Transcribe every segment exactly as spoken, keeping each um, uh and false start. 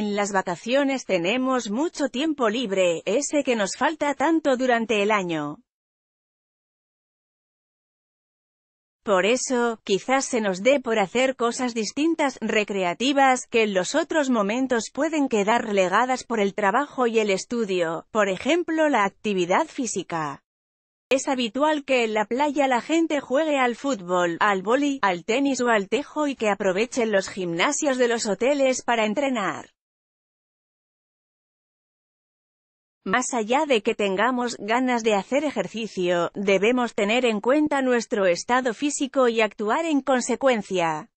En las vacaciones tenemos mucho tiempo libre, ese que nos falta tanto durante el año. Por eso, quizás se nos dé por hacer cosas distintas, recreativas, que en los otros momentos pueden quedar relegadas por el trabajo y el estudio, por ejemplo la actividad física. Es habitual que en la playa la gente juegue al fútbol, al vóley, al tenis o al tejo y que aprovechen los gimnasios de los hoteles para entrenar. Más allá de que tengamos ganas de hacer ejercicio, debemos tener en cuenta nuestro estado físico y actuar en consecuencia.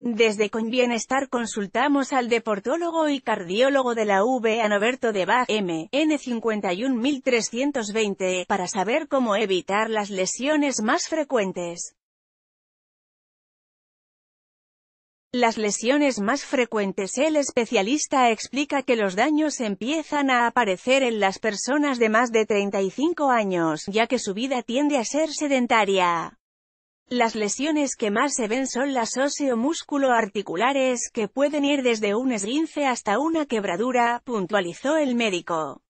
Desde ConBienestar consultamos al deportólogo y cardiólogo de la U V A Norberto Debach, M N cincuenta y un mil trescientos veinte, para saber cómo evitar las lesiones más frecuentes. Las lesiones más frecuentes. El especialista explica que los daños empiezan a aparecer en las personas de más de treinta y cinco años, ya que su vida tiende a ser sedentaria. Las lesiones que más se ven son las óseo-músculo-articulares, que pueden ir desde un esguince hasta una quebradura, puntualizó el médico.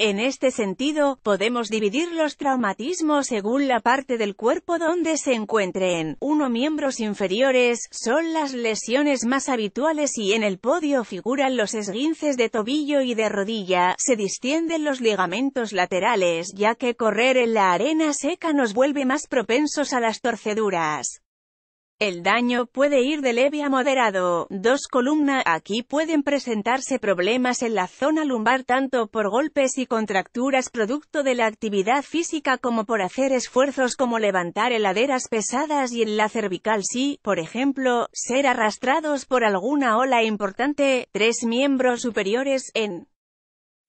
En este sentido, podemos dividir los traumatismos según la parte del cuerpo donde se encuentren. uno Miembros inferiores, son las lesiones más habituales y en el podio figuran los esguinces de tobillo y de rodilla. Se distienden los ligamentos laterales, ya que correr en la arena seca nos vuelve más propensos a las torceduras. El daño puede ir de leve a moderado. dos Columna. Aquí pueden presentarse problemas en la zona lumbar tanto por golpes y contracturas producto de la actividad física como por hacer esfuerzos como levantar heladeras pesadas, y en la cervical si, por ejemplo, ser arrastrados por alguna ola importante. tres Miembros superiores. En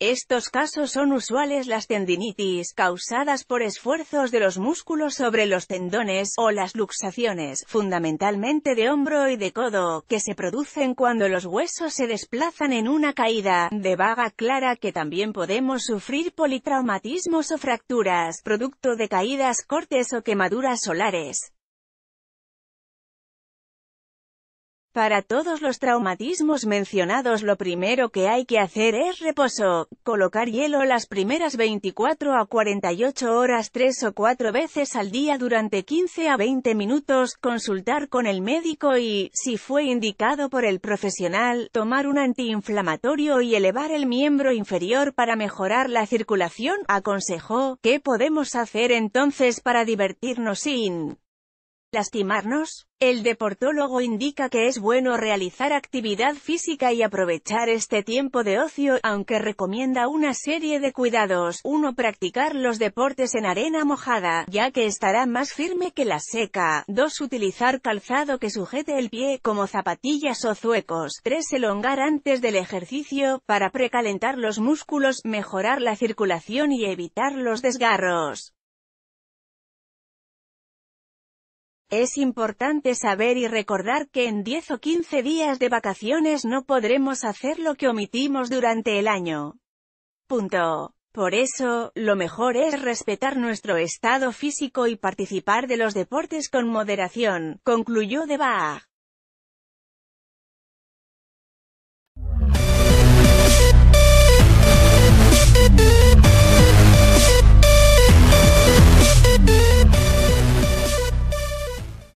estos casos son usuales las tendinitis, causadas por esfuerzos de los músculos sobre los tendones, o las luxaciones, fundamentalmente de hombro y de codo, que se producen cuando los huesos se desplazan en una caída. Debach aclara que también podemos sufrir politraumatismos o fracturas, producto de caídas, cortes o quemaduras solares. Para todos los traumatismos mencionados lo primero que hay que hacer es reposo, colocar hielo las primeras veinticuatro a cuarenta y ocho horas tres o cuatro veces al día durante quince a veinte minutos, consultar con el médico y, si fue indicado por el profesional, tomar un antiinflamatorio y elevar el miembro inferior para mejorar la circulación, aconsejó. ¿Qué podemos hacer entonces para divertirnos sin lastimarnos? El deportólogo indica que es bueno realizar actividad física y aprovechar este tiempo de ocio, aunque recomienda una serie de cuidados. uno Practicar los deportes en arena mojada, ya que estará más firme que la seca. dos Utilizar calzado que sujete el pie, como zapatillas o zuecos. tres Elongar antes del ejercicio, para precalentar los músculos, mejorar la circulación y evitar los desgarros. Es importante saber y recordar que en diez o quince días de vacaciones no podremos hacer lo que omitimos durante el año. Punto. Por eso, lo mejor es respetar nuestro estado físico y participar de los deportes con moderación, concluyó Debach.